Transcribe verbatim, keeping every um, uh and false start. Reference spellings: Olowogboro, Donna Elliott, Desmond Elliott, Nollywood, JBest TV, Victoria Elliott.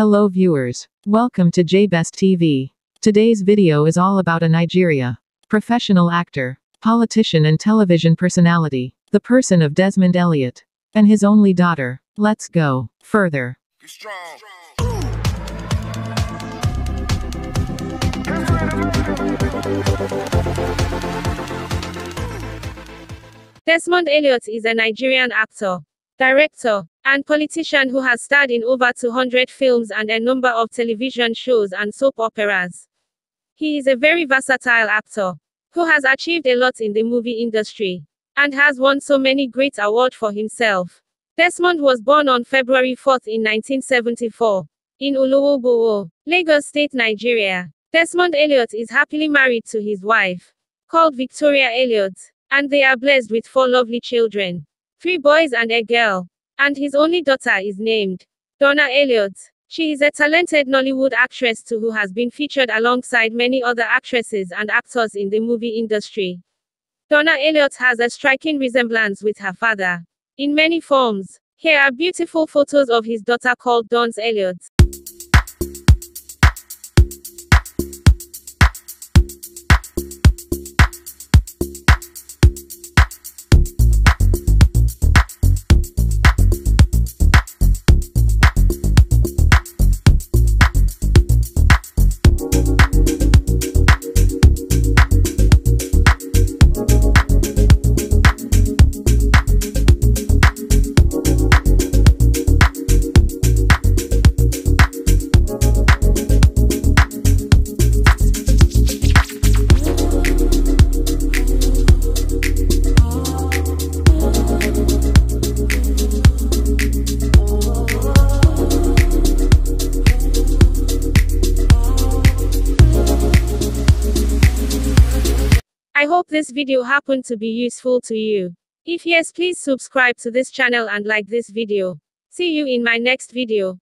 Hello viewers. Welcome to JBest T V. Today's video is all about a Nigeria professional actor, politician and television personality, the person of Desmond Elliott, and his only daughter. Let's go further. Get strong. Desmond Elliott is a Nigerian actor, director, and politician who has starred in over two hundred films and a number of television shows and soap operas. He is a very versatile actor who has achieved a lot in the movie industry and has won so many great awards for himself. Desmond was born on February fourth in nineteen seventy-four in Olowogboro, Lagos State, Nigeria. Desmond Elliott is happily married to his wife, called Victoria Elliott, and they are blessed with four lovely children, three boys and a girl. And his only daughter is named Donna Elliott. She is a talented Nollywood actress too, who has been featured alongside many other actresses and actors in the movie industry. Donna Elliott has a striking resemblance with her father in many forms. Here are beautiful photos of his daughter called Donna Elliott. I hope this video happened to be useful to you. If yes, please subscribe to this channel and like this video. See you in my next video.